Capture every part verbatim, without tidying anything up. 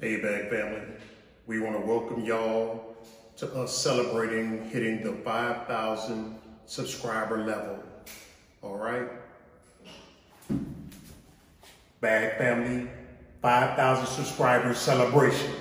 Hey, Bag Family. We want to welcome y'all to us celebrating hitting the five thousand subscriber level. All right? Bag Family, five thousand subscribers celebration.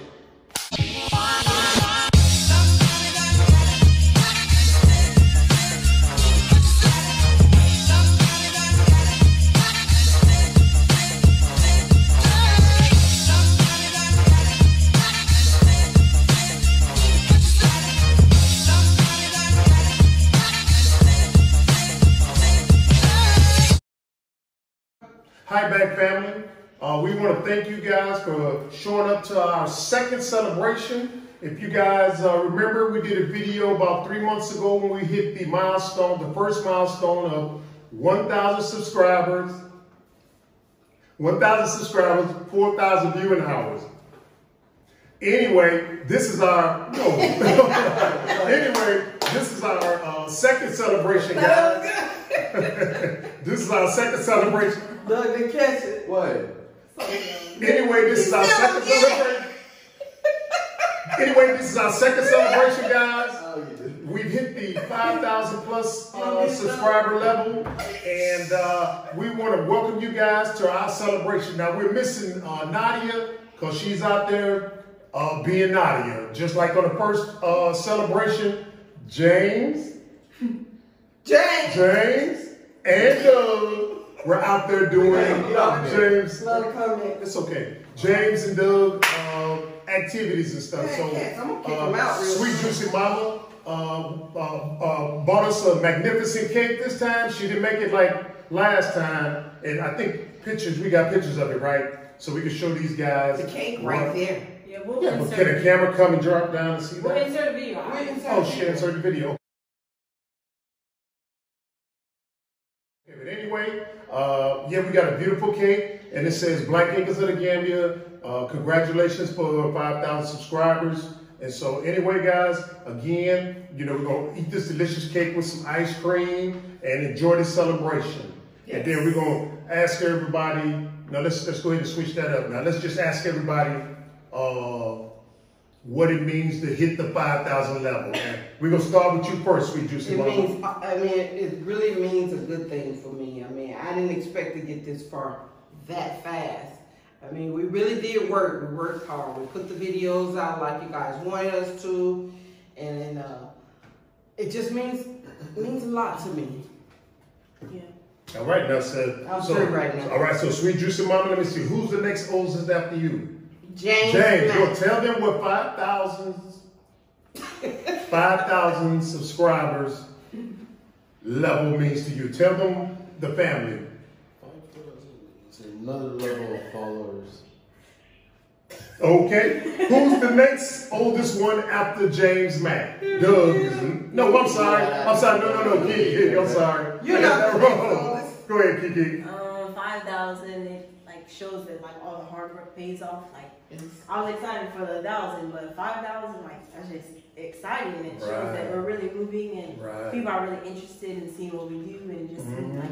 Hi, Bag Family. Uh, we want to thank you guys for showing up to our second celebration. If you guys uh, remember, we did a video about three months ago when we hit the milestone, the first milestone of one thousand subscribers, one thousand subscribers, four thousand viewing hours. Anyway, this is our no. Anyway, this is our uh, second celebration, guys. This is our second celebration. Look, no, they catch it. What? Anyway, this is our second celebration. Anyway, this is our second celebration, guys. We've hit the five thousand plus uh, subscriber level, and uh, we want to welcome you guys to our celebration. Now, we're missing uh, Nadia because she's out there uh, being Nadia. Just like on the first uh, celebration, James, James, James, and Doug. We're out there doing James. It's okay. James and Doug uh, activities and stuff. So uh, Sweet Juicy Mama uh, uh, uh, bought us a magnificent cake this time. She didn't make it like last time, and I think pictures. We got pictures of it, right? So we can show these guys the cake right there. Yeah, we'll yeah, but can a camera come and drop down and see that? We'll insert a video. We'll insert oh, she inserted the video. But anyway, uh, yeah, we got a beautiful cake, and it says Black Acres Of The Gambia. Uh, congratulations for five thousand subscribers. And so anyway, guys, again, you know, we're going to eat this delicious cake with some ice cream and enjoy this celebration. Yes. And then we're going to ask everybody, now let's, let's go ahead and switch that up. Now let's just ask everybody uh, what it means to hit the five thousand level. We're going to start with you first, Sweet Juicy Mama. It means, I mean, it really means a good thing for me. I mean, I didn't expect to get this far that fast. I mean, we really did work. We worked hard. We put the videos out like you guys wanted us to. And then, uh, it just means it means a lot to me. Yeah. All right, now, sir. I'm so, right now. All right, so Sweet Juicy Mama, let me see. Who's the next oldest after you? James. James, you'll tell them what five thousand... five thousand subscribers level means to you. Tell them the family. It's another level of followers. Okay. Who's the next oldest one after James Mack? Doug. No, I'm sorry. I'm sorry. No, no, no. Kiki, Kiki, I'm sorry. You're not wrong. Go ahead, Kiki. Um, five thousand, it like shows that like all the hard work pays off. Like I was excited for the thousand, but five thousand, like that's just exciting, and it shows right. that we're really moving, and right. people are really interested in seeing what we do, and just mm-hmm. seeing, like,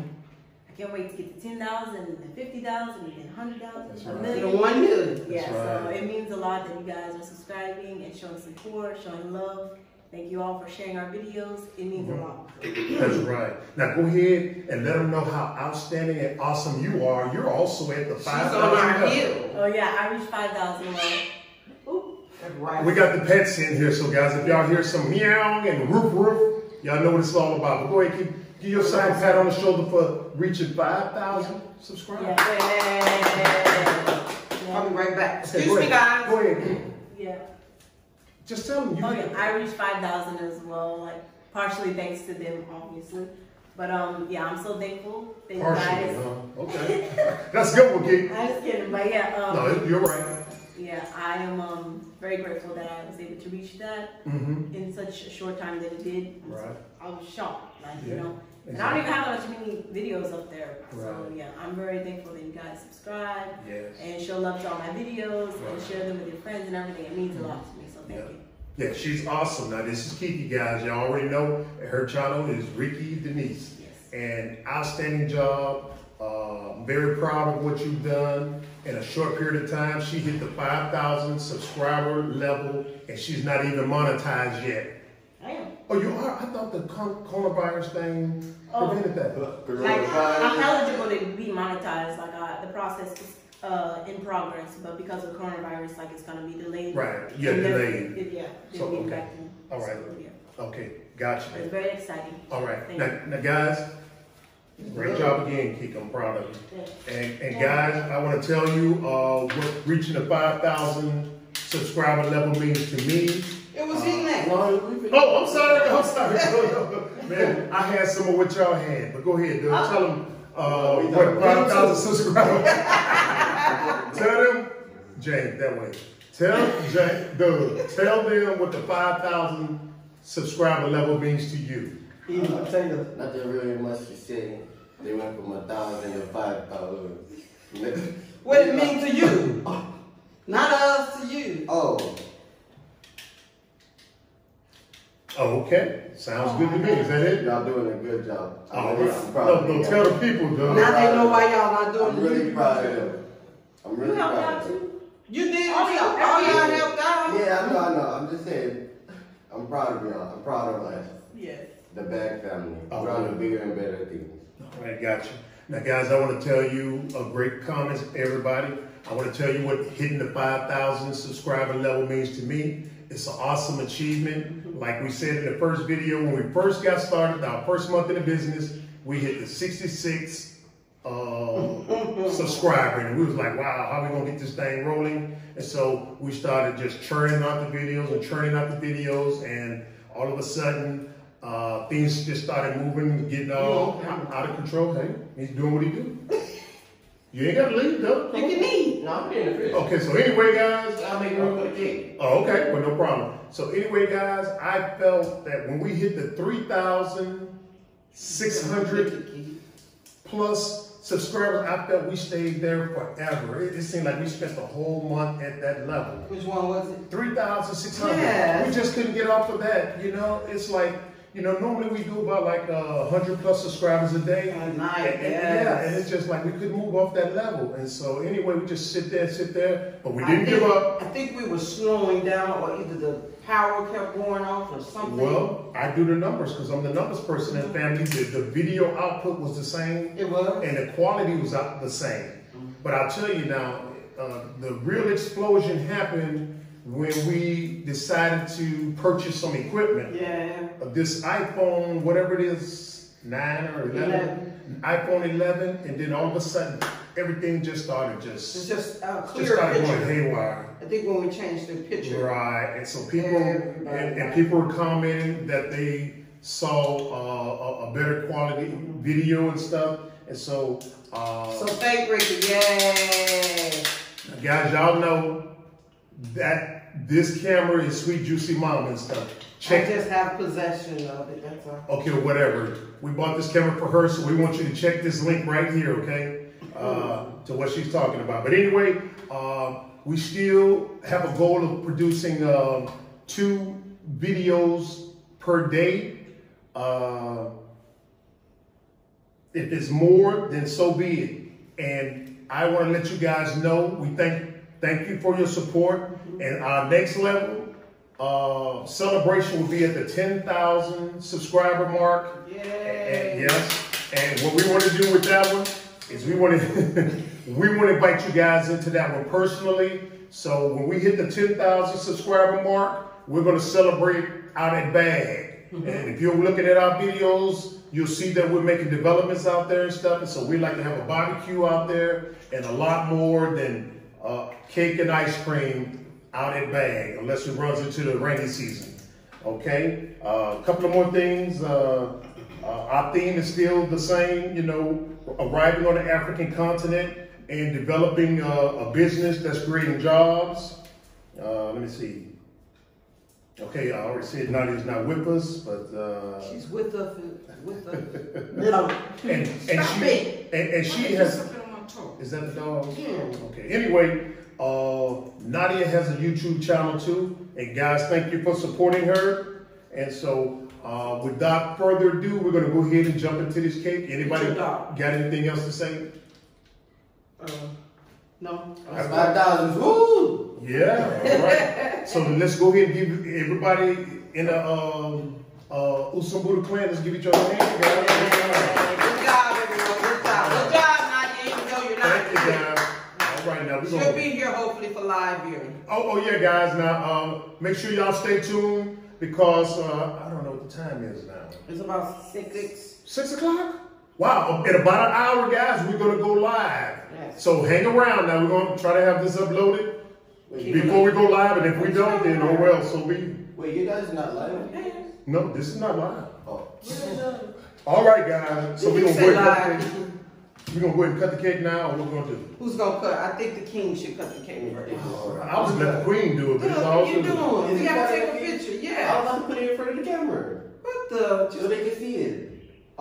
I can't wait to get to ten thousand, and then fifty thousand, and then one hundred thousand, a right. million. One million. Yeah, right. So it means a lot that you guys are subscribing and showing support, showing love. Thank you all for sharing our videos. It means mm-hmm. a lot. That's right. Now go ahead and let them know how outstanding and awesome you are. You're also at the five thousand level. Oh yeah, I reached five thousand level. Right. We got the pets in here, so guys, if y'all hear some meowing and roof roof, y'all know what it's all about. But go ahead, give, give your side pat on the shoulder for reaching five thousand subscribers. Yeah. Yeah. Yeah. I'll be right back. Okay, excuse me, guys. Go ahead. Yeah. Just tell them. You oh, yeah. I reached five thousand as well, like partially thanks to them, obviously. But um, yeah, I'm so thankful. Thank partially, guys. Huh? Okay. That's good, Wookie. I'm just kidding, but yeah. Um, no, you're right. Yeah, I am um, very grateful that I was able to reach that mm-hmm. in such a short time that it did. Right. I was shocked, like, yeah, you know. Exactly. And I don't even have much many videos up there. Right. So yeah, I'm very thankful that you guys subscribe yes. and show love to all my videos right. and share them with your friends and everything. It means mm-hmm. a lot to me, so thank yeah. you. Yeah, she's awesome. Now, this is Kiki, guys. Y'all already know her channel is Ricky Denise. Yes. And outstanding job. Uh, Uh, I'm very proud of what you've done. In a short period of time, she hit the five thousand subscriber level, and she's not even monetized yet. I am. Oh, you are? I thought the coronavirus thing oh. prevented that. Like, I'm eligible to be monetized. Like, uh, the process is uh, in progress, but because of coronavirus, like, it's going to be delayed. Right. Yeah, and delayed. It, yeah. So, okay. All right. So, yeah. Okay. Gotcha. It's very exciting. All right. Now, now, guys, great job again, Kika. I'm proud of you. Yeah. And, and yeah. guys, I want to tell you uh, what reaching the five thousand subscriber level means to me. It was in uh, that. Oh, I'm sorry. I'm sorry. Man, I had some of what y'all had, but go ahead. Dude. Tell them uh, what five thousand subscribers. Tell them, Jay, that way. Tell Jay, dude, tell them what the five thousand subscriber level means to you. Uh, I'm telling you, not that really much you said. They went from a thousand to five thousand. What it means to you? Oh. Not us to you. Oh. Oh, okay. Sounds oh, good to me. Is that it? Y'all doing a good job. Oh, really, I'm proud. No, no, tell the people, though. Now they know why y'all not doing it. I'm really proud of them. I'm really proud of them. You did all y'all helped out. Yeah, I know, I know. I'm just saying, I'm proud of y'all. I'm proud of us. Yes. The Bag Family. Oh, around the bigger and better things. All right, gotcha. Now, guys, I want to tell you a great comments, everybody. I want to tell you what hitting the five thousand subscriber level means to me. It's an awesome achievement. Like we said in the first video, when we first got started, our first month in the business, we hit the sixty-sixth uh, subscriber. And we was like, wow, how are we going to get this thing rolling? And so we started just churning out the videos and churning out the videos. And all of a sudden, Uh, things just started moving, getting all okay. out, out of control. Okay. He's doing what he do. You ain't got to leave, though. Look at me. No, I'm in the fridge. Okay, so anyway, guys. I'll make room for the cake. Oh, okay. Well, no problem. So anyway, guys, I felt that when we hit the three thousand six hundred plus subscribers, I felt we stayed there forever. It, it seemed like we spent the whole month at that level. Which one was it? three thousand six hundred. Yes. We just couldn't get off of that. You know, it's like, you know, normally we do about like uh, one hundred plus subscribers a day. Oh, nice. And, and, yes. Yeah, and it's just like we couldn't move off that level. And so anyway, we just sit there, sit there, but we didn't think, give up. I think we were slowing down, or either the power kept going off or something. Well, I do the numbers because I'm the numbers person in family. The, the video output was the same. It was. And the quality was the same. Mm-hmm. But I'll tell you now, uh, the real explosion happened when we decided to purchase some equipment. Yeah. This iPhone, whatever it is, nine or eleven, eleven. iPhone eleven, and then all of a sudden, everything just started just, it's just, uh, clear just started picture. Going haywire. I think when we changed the picture. Right, and so people, and, and, and people were commenting that they saw uh, a, a better quality video and stuff, and so. Uh, so thank Ricky, yay. Guys, y'all know that this camera is Sweet Juicy Mama and stuff. Check. I just have possession of it, that's all. Okay, whatever. We bought this camera for her, so we want you to check this link right here, okay? Uh, to what she's talking about. But anyway, uh, we still have a goal of producing uh, two videos per day. Uh, if it's more, then so be it. And I want to let you guys know we thank you. Thank you for your support. And our next level uh, celebration will be at the ten thousand subscriber mark. Yay. And, and yes. And what we want to do with that one is we want to we want to invite you guys into that one personally. So when we hit the ten thousand subscriber mark, we're going to celebrate out at Bag. Mm-hmm. And if you're looking at our videos, you'll see that we're making developments out there and stuff. And so we like to have a barbecue out there and a lot more than Uh, cake and ice cream out at Bag, unless it runs into the rainy season. Okay, a uh, couple of more things. Uh, uh, our theme is still the same, you know, arriving on the African continent and developing uh, a business that's creating jobs. Uh, let me see. Okay, I already said Nadi's not with us, but uh, she's with us. With us. No. and, and Stop she it. and, and she has. Is that the dog? Yeah. Okay. Anyway, uh, Nadia has a YouTube channel too. And guys, thank you for supporting her. And so, uh, without further ado, we're going to go ahead and jump into this cake. Anybody got anything else to say? Um, no. That's five dollars. Woo! Yeah. All right. So let's go ahead and give everybody in the um, uh, Usumbuda clan. Let's give each other a hand. Good job, everyone. Good job. Good job, Nadia. Even though you're not here. Thank you, guys. All right, now we're gonna... She'll be here hopefully for live viewing. Oh, oh yeah, guys. Now, um, make sure y'all stay tuned because uh, I don't know what the time is now. It's about six. Six, six o'clock. Wow, in about an hour, guys, we're going to go live. Yes. So hang around. Now, we're going to try to have this uploaded Wait, before we go live. And if we don't, then oh well. So we. Wait, you guys are not live? No, this is not live. Oh. All right, guys. So we're going to go ahead and cut the cake. We're going to go ahead and cut the cake now. Or we're going to do. Who's going to cut? I think the king should cut the cake first. Oh, I was going to let the queen do it. But it's all you doing? We got to take a picture. Yeah. I was going to put it in front of the camera. What the? So they can see it.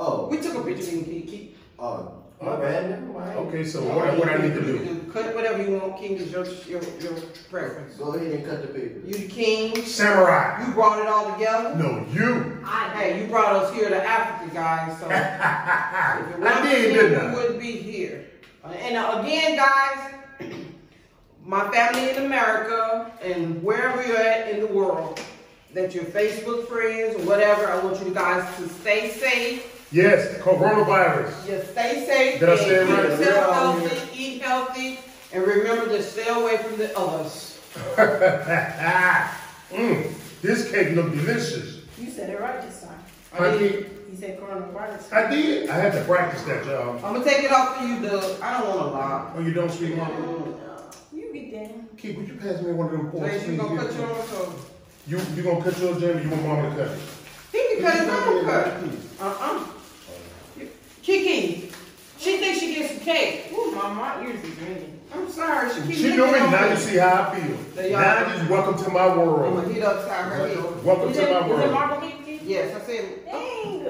Oh, we took a picture in Kiki. Oh, my bad. Never mind. Okay, so what, what, what I need to do? Cut whatever you want, King, is your, your, your preference. Go ahead and cut the paper. You the King. Samurai. You brought it all together? No, you. I, hey, you brought us here to Africa, guys, so. If it I did, didn't I? You wouldn't be here. And uh, again, guys, my family in America and wherever you're at in the world, that your Facebook friends or whatever, I want you guys to stay safe. Yes, coronavirus. Yes, stay safe. Did I say it right? Keep yourself healthy, eat healthy, and remember to stay away from the others. mm, this cake looked delicious. You said it right this time. I, I did. did. You said coronavirus. I did. I had to practice that, y'all. I'm going to take it off for you, Doug. I don't want to lie. Oh, you don't, sweet mama? No. You be damn. Keith, would you pass me one of them forks? You're going to put your own toe. You you gonna cut yours, Jamie? You want mama to cut it? He can cut his own cut. Uh-uh. Kiki, she thinks she gets some cake. Ooh, my, my ears are ringing. I'm sorry. She keeps She knew me. Now you see how I feel. So now you welcome to my world. I'm gonna heat upside her head. Welcome to my world. Yes, I said. Dang.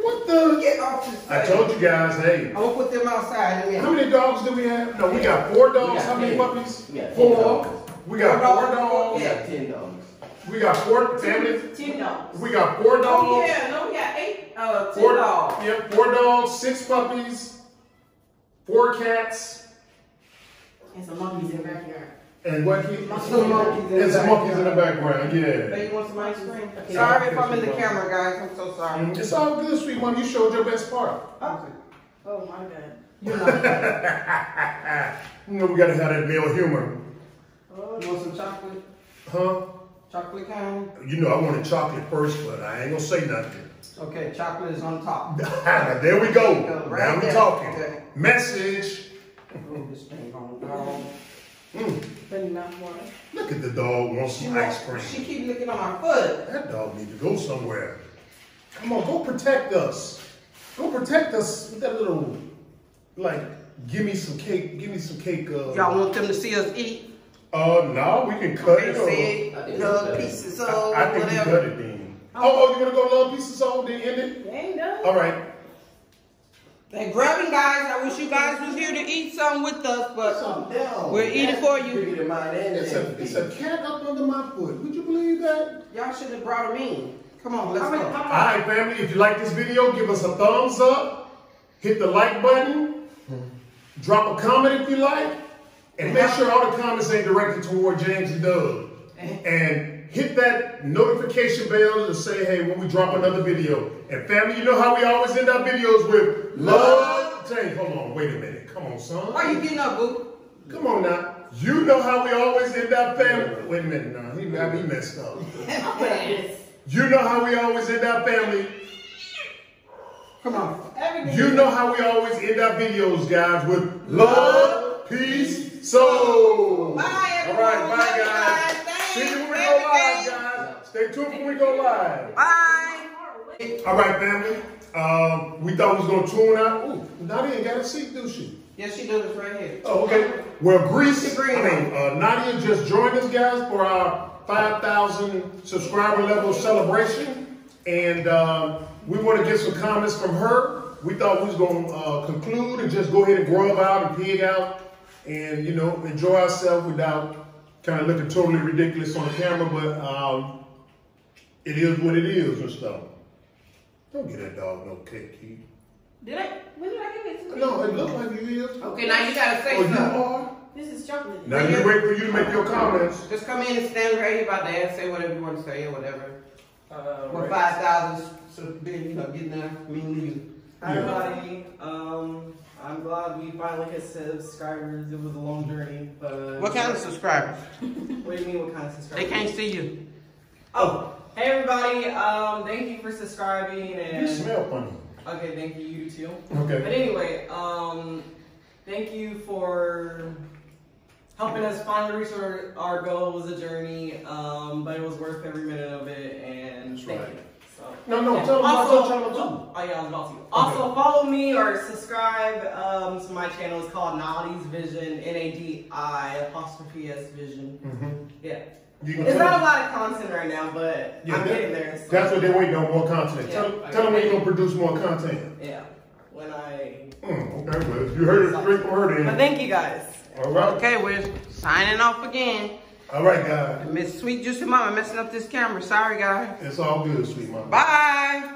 What the? Get off this. I told you guys, hey. I'm gonna put them outside. How many dogs do we have? No, we got four dogs. How many puppies? Four. We got four dogs. We got ten dogs. We got four families. Ten dogs. We got four dogs. Oh, yeah, no, we got eight. Uh, ten four dogs. Yeah, four dogs, six puppies, four cats, and some monkeys in the backyard. And what? Some monkeys. And some monkeys in the background. Yeah. Hey, you want some ice cream? Okay. Sorry yeah, if I'm in the camera, guys. I'm so sorry. Mm-hmm. It's all good, sweet one. You showed your best part. Okay. Oh my God. You know we gotta have that male humor. Oh, you want some chocolate? Huh? Chocolate cone? You know, I wanted chocolate first, but I ain't gonna say nothing. Okay, chocolate is on top. There we go. go right now there. We're talking. Okay. Message. Oh, this thing on dog. Mm. Look at the dog wants some ice cream. She keep looking on my foot. That dog needs to go somewhere. Come on, go protect us. Go protect us with that little, like, give me some cake, give me some cake. Uh, Y'all want them to see us eat? Uh, no, we can cut it or love pieces of I, I think whatever. You cut it then. Oh, oh, you want to go love pieces of then end it? They ain't done. All right. They grabbing, guys. I wish you guys was here to eat some with us, but something else. We're eating that's for you. It's a, it's a cat up under my foot. Would you believe that? Y'all should have brought him in. Come on, let's go. All right, family. If you like this video, give us a thumbs up. Hit the like button. Drop a comment if you like. And make sure all the comments ain't directed toward James and Doug. And hit that notification bell to say, hey, when we drop another video. And family, you know how we always end our videos with love. James, hold on, wait a minute. Come on, son. Why you getting up, boo? Come on now. You know how we always end our family. Wait a minute now. He got me messed up. You know how we always end our family. Come on. You know how we always end our videos, guys, with love, peace. So, bye, all right, bye guys. guys. See you when we go live, guys. Stay tuned when we go live. Bye. All right, family. Um, we thought we was gonna tune out. Ooh, Nadia ain't got a seat, do she? Yes, she does. It's right here. Oh, okay. Well, Greece. I mean, uh, Nadia just joined us, guys, for our five thousand subscriber level celebration, and um, we want to get some comments from her. We thought we was gonna uh, conclude and just go ahead and grub out and pig out. And, you know, enjoy ourselves without kind of looking totally ridiculous on the camera, but um, it is what it is and stuff. Don't get that dog no cake, Keith. Did I? When did I give it to you? No, it looked like you did. Okay, now you gotta say something. Oh, you are? This is chocolate. Now you wait for you to make your comments. Just come in and stand right here by there and say whatever you want to say or whatever. Uh, For right. five thousand, so big, you know, getting there, me and you. Hi, everybody. Um, I'm glad we finally hit subscribers. It was a long journey, but. What kind of subscribers? What do you mean, what kind of subscribers? They can't see you. Oh, hey, everybody. Um, thank you for subscribing. And you smell funny. Okay, thank you, you too. Okay. But anyway, um, thank you for helping us finally reach our, our goal. It was a journey, um, but it was worth every minute of it, and That's thank right. you. So, no, no, tell them also, about your channel too. Oh yeah, I was about to. Okay. Also, follow me or subscribe um, to my channel. It's called Nadi's Vision, N A D I apostrophe S Vision. Mm-hmm. Yeah. It's not a lot of content right now, but yeah, I'm that, getting there. So. That's what they're waiting on, more content. Yeah, tell okay. tell them when you're going to produce more content. Yeah, when I... Mm, okay, well, you heard it straight from her then. Thank you, guys. All right. Okay, we're signing off again. All right, guys. Miss Sweet Juicy Mama messing up this camera. Sorry, guys. It's all good, Sweet Mama. Bye.